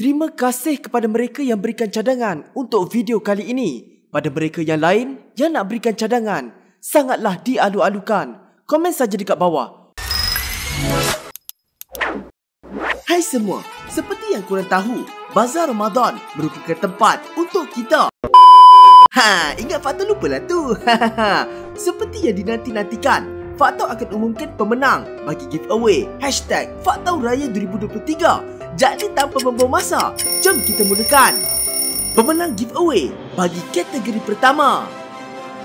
Terima kasih kepada mereka yang berikan cadangan untuk video kali ini. Pada mereka yang lain yang nak berikan cadangan, sangatlah dialu-alukan. Komen saja dekat bawah. Hai semua, seperti yang korang tahu, Bazar Ramadan merupakan tempat untuk kita. Ha, ingat Faktaw lupalah tu. Seperti yang dinanti-nantikan, Faktaw akan umumkan pemenang bagi giveaway #Faktaw Raya 2023. Jadi tanpa membuang masa, jom kita mulakan. Pemenang giveaway bagi kategori pertama,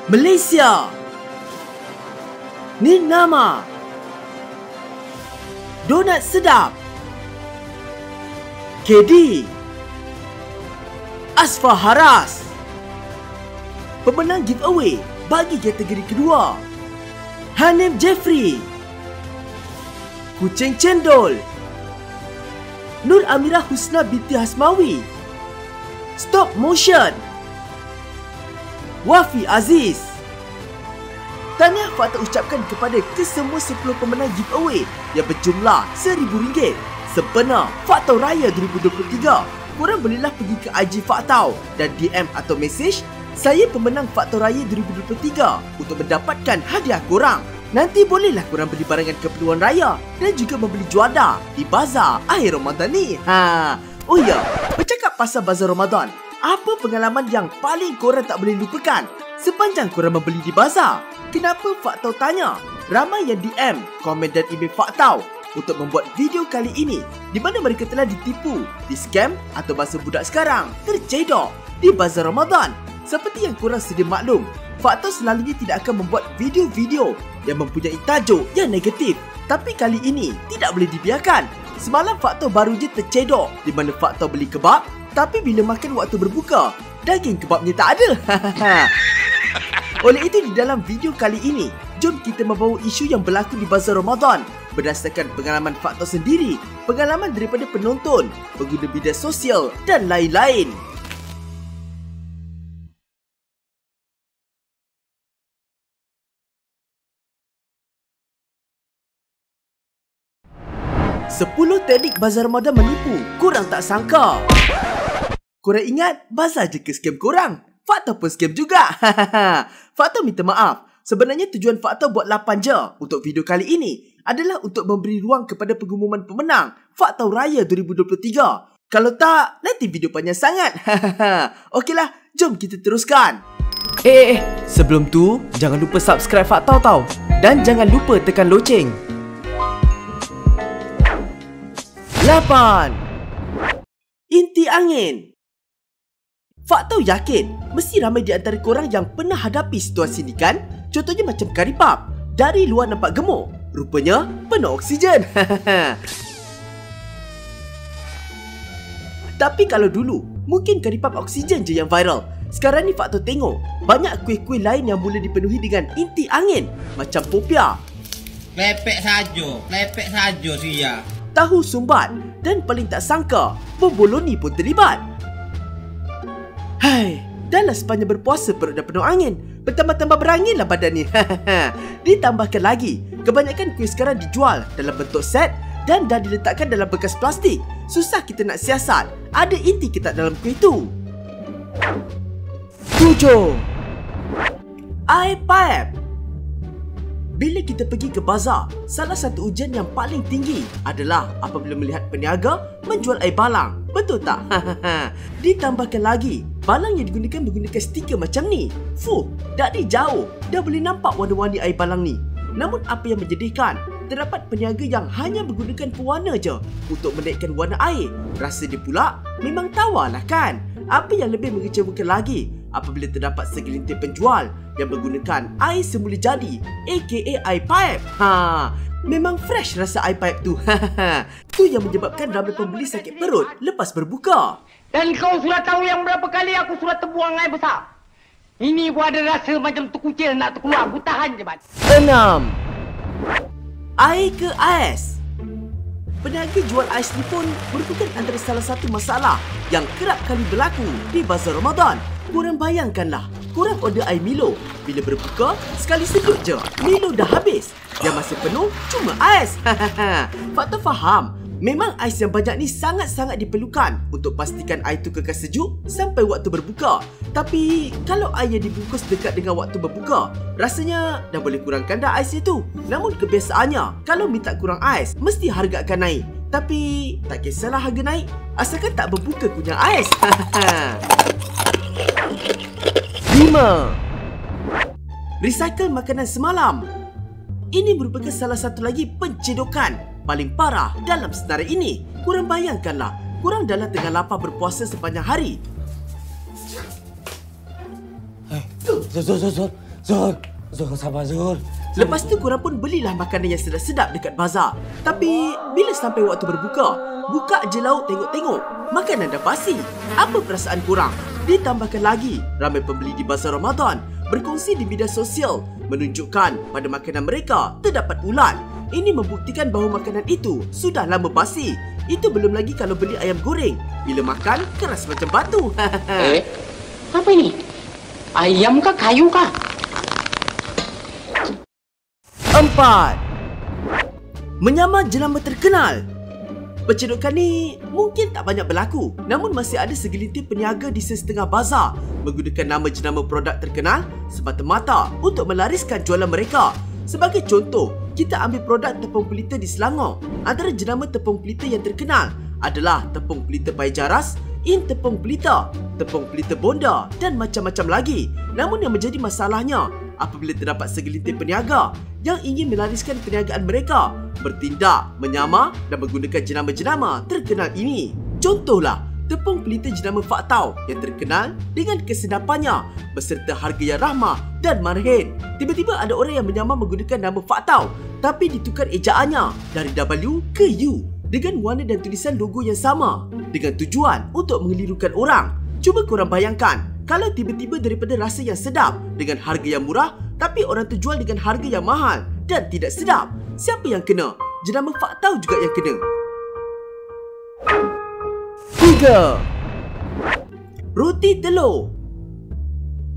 Malaysia, Nirnama, Donat Sedap, KD, Asfa Haras. Pemenang giveaway bagi kategori kedua, Hanif Jeffrey, Kucing Cendol, Nur Amirah Husna binti Hasmawi, Stop Motion, Wafi Aziz. Tahniah Faktaw ucapkan kepada kesemua 10 pemenang giveaway yang berjumlah RM1,000. Sempena Faktaw Raya 2023, korang bolehlah pergi ke IG Faktaw dan DM atau mesej saya pemenang Faktaw Raya 2023 untuk mendapatkan hadiah korang. Nanti bolehlah korang beli barangan keperluan raya dan juga membeli juada di bazar akhir Ramadan ni. Ha. Oh ya, bercakap pasal bazar Ramadan, apa pengalaman yang paling korang tak boleh lupakan sepanjang korang membeli di bazar? Kenapa Faktaw tanya? Ramai yang DM, komen dan email Faktaw untuk membuat video kali ini di mana mereka telah ditipu, diskam atau bahasa budak sekarang, tercedok di bazar Ramadan. Seperti yang korang sedia maklum, Faktaw selalunya tidak akan membuat video-video yang mempunyai tajuk yang negatif. Tapi kali ini tidak boleh dibiarkan. Semalam Faktaw baru je tercedok di mana Faktaw beli kebab, tapi bila makan waktu berbuka, daging kebabnya tak ada. Oleh itu di dalam video kali ini, jom kita membawa isu yang berlaku di bazar Ramadan berdasarkan pengalaman Faktaw sendiri, pengalaman daripada penonton, pengguna media sosial dan lain-lain. Sepuluh teknik bazar Ramadan menipu, korang tak sangka. Korang ingat, bazar je ke scam korang? Faktaw pun scam juga. Faktaw minta maaf. Sebenarnya tujuan Faktaw buat 8 je untuk video kali ini adalah untuk memberi ruang kepada pengumuman pemenang Faktaw Raya 2023. Kalau tak, nanti video panjang sangat. Okeylah, jom kita teruskan. Sebelum tu, jangan lupa subscribe Faktaw tau. Dan jangan lupa tekan loceng. 8. Inti angin. Faktaw yakin mesti ramai di antara korang yang pernah hadapi situasi ni kan? Contohnya macam karipap, dari luar nampak gemuk, rupanya penuh oksigen. Tapi kalau dulu, mungkin karipap oksigen je yang viral. Sekarang ni Faktaw tengok, banyak kuih-kuih lain yang mula dipenuhi dengan inti angin. Macam popia. Lepek saja sia. Tahu sumbat dan paling tak sangka, bomboloni pun terlibat. Hai, dalam sepanjang berpuasa perut dah penuh angin, bertambah-tambah berangin lah badan ni. Ditambahkan lagi, kebanyakan kuih sekarang dijual dalam bentuk set dan dah diletakkan dalam bekas plastik. Susah kita nak siasat, ada inti ke tak dalam kuih tu. 7. Air paip. Bila kita pergi ke bazar, salah satu ujian yang paling tinggi adalah apabila melihat peniaga menjual air balang. Betul tak? Ditambahkan lagi, balang yang digunakan menggunakan stiker macam ni. Fuh, dari jauh dah boleh nampak warna-warni air balang ni. Namun apa yang menjadikan, terdapat peniaga yang hanya menggunakan pewarna je untuk menaikkan warna air. Rasa dia pula memang tawarlah kan? Apa yang lebih mengecewakan lagi, apabila terdapat segelintir penjual yang menggunakan air semula jadi aka air paip. Ha, memang fresh rasa air paip tu. Tu yang menyebabkan ramai pembeli sakit perut lepas berbuka. Dan kau sudah tahu yang berapa kali aku sudah terbuang air besar. Ini pun ada rasa macam tu kucil nak terkeluar, aku tahan je man. 6. Air ke ais. Peniaga jual ais ni pun merupakan antara salah satu masalah yang kerap kali berlaku di bazar Ramadan. Korang bayangkanlah, korang order air Milo. Bila berbuka, sekali sedut je, Milo dah habis. Yang masih penuh, cuma ais. Faktaw faham Memang ais yang banyak ni sangat-sangat diperlukan untuk pastikan air tu kekal sejuk sampai waktu berbuka. Tapi kalau air yang dibungkus dekat dengan waktu berbuka, rasanya dah boleh kurangkan dah ais itu. Namun kebiasaannya, kalau minta kurang ais, mesti harga akan naik. Tapi tak kisahlah harga naik, asalkan tak berbuka kunyah ais. 5. Recycle makanan semalam. Ini merupakan salah satu lagi pencedokan paling parah dalam senarai ini. Korang bayangkanlah, korang dalam tengah lapar berpuasa sepanjang hari. Zul, sabar Zul. Lepas tu korang pun belilah makanan yang sedap-sedap dekat bazar. Tapi bila sampai waktu berbuka, buka je lauk tengok-tengok, makanan dah basi. Apa perasaan korang? Ditambahkan lagi, ramai pembeli di bazar Ramadan berkongsi di media sosial menunjukkan pada makanan mereka terdapat ulat. Ini membuktikan bahawa makanan itu sudah lama basi. Itu belum lagi kalau beli ayam goreng. Bila makan, keras macam batu. Apa ini? Ayam kah? Kayu kah? 4. Menyamar jelma terkenal. Pencedokan ni mungkin tak banyak berlaku, namun masih ada segelintir peniaga di sesetengah bazar menggunakan nama jenama produk terkenal semata-mata untuk melariskan jualan mereka. Sebagai contoh, kita ambil produk tepung pelita di Selangor. Antara jenama tepung pelita yang terkenal adalah tepung pelita Pai Jaras, In Tepung Pelita, Tepung Pelita Bonda dan macam-macam lagi. Namun yang menjadi masalahnya apabila terdapat segelintir peniaga yang ingin melariskan perniagaan mereka, bertindak, menyamar dan menggunakan jenama-jenama terkenal ini. Contohlah, tepung pelita jenama Faktaw yang terkenal dengan kesedapannya beserta harga yang rahmah dan marhen. Tiba-tiba ada orang yang menyamar menggunakan nama Faktaw tapi ditukar ejaannya dari W ke U dengan warna dan tulisan logo yang sama dengan tujuan untuk mengelirukan orang. Cuba korang bayangkan, kalau tiba-tiba daripada rasa yang sedap dengan harga yang murah, tapi orang tu jual dengan harga yang mahal dan tidak sedap, siapa yang kena? Jenama Faktaw juga yang kena. 3. Roti telur.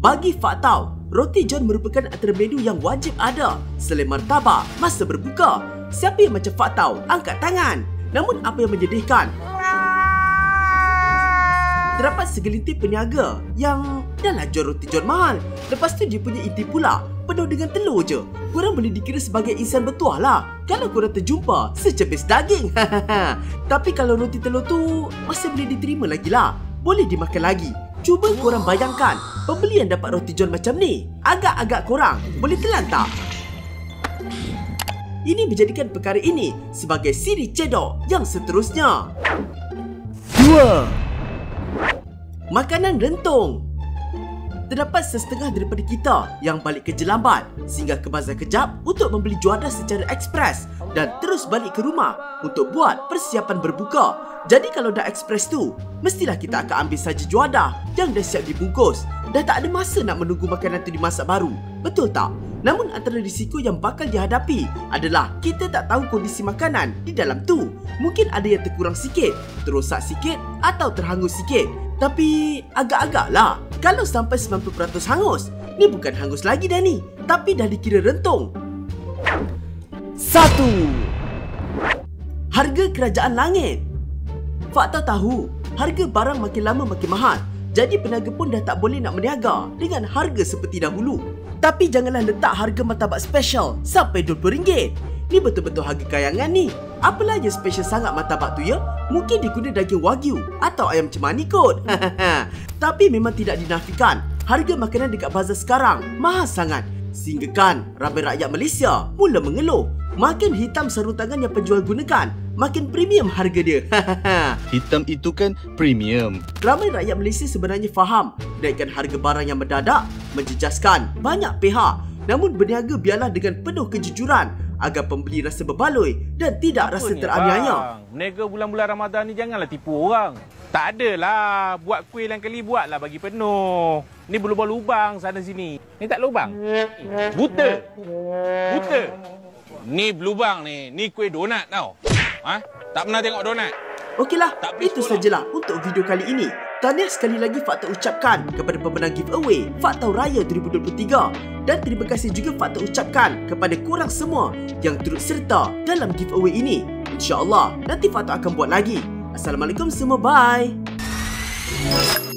Bagi Faktaw, roti john merupakan antara menu yang wajib ada selain martabak masa berbuka. Siapa yang macam Faktaw? Angkat tangan. Namun apa yang menyedihkan, terdapat segelintir peniaga yang dah lah jual roti john mahal, lepas tu dia punya inti pula penuh dengan telur je. Korang boleh dikira sebagai insan bertuah lah kalau korang terjumpa secebis daging. Tapi kalau roti telur tu masih boleh diterima lagi lah, boleh dimakan lagi. Cuba korang bayangkan pembeli yang dapat roti john macam ni, agak-agak korang boleh telan tak? Ini menjadikan perkara ini sebagai siri cedok yang seterusnya. 2. Makanan rentung. Terdapat sesetengah daripada kita yang balik kerja lambat sehingga ke bazar kejap untuk membeli juadah secara ekspres dan terus balik ke rumah untuk buat persiapan berbuka. Jadi kalau dah ekspres tu, mestilah kita akan ambil saja juadah yang dah siap dibungkus. Dah tak ada masa nak menunggu makanan tu dimasak baru, betul tak? Namun antara risiko yang bakal dihadapi adalah kita tak tahu kondisi makanan di dalam tu. Mungkin ada yang terkurang sikit, terosak sikit atau terhangus sikit. Tapi agak-agak lah, kalau sampai 90% hangus, ni bukan hangus lagi dah ni, tapi dah dikira rentung. 1. Harga kerajaan langit. Faktaw tahu, harga barang makin lama makin mahal. Jadi peniaga pun dah tak boleh nak berniaga dengan harga seperti dahulu. Tapi janganlah letak harga martabak special sampai RM20. Ni betul-betul harga kayangan ni. Apalah yang special sangat martabak tu ya? Mungkin diguna daging wagyu atau ayam cemani kot. Tapi memang tidak dinafikan, harga makanan dekat bazar sekarang mahal sangat. Sehingga kan ramai rakyat Malaysia mula mengeluh. Makin hitam sarung tangan yang penjual gunakan, makin premium harga dia. Hitam itu kan premium. Ramai rakyat Malaysia sebenarnya faham naikkan harga barang yang mendadak menjejaskan banyak pihak. Namun berniaga biarlah dengan penuh kejujuran agar pembeli rasa berbaloi dan tidak rasa teraniaya. Berniaga bulan-bulan Ramadan ni janganlah tipu orang. Tak adalah, buat kuih lain kali buatlah bagi penuh. Ni berlubang lubang sana sini. Ni tak lubang. Buta. Buta. Ni berlubang ni. Ni kuih donat tau. Ha? Tak pernah tengok donat. Okeylah, itu sajalah untuk video kali ini. Tahniah sekali lagi Faktaw ucapkan kepada pemenang giveaway Faktaw Raya 2023. Dan terima kasih juga Faktaw ucapkan kepada korang semua yang turut serta dalam giveaway ini. InsyaAllah nanti Faktaw akan buat lagi. Assalamualaikum semua, bye.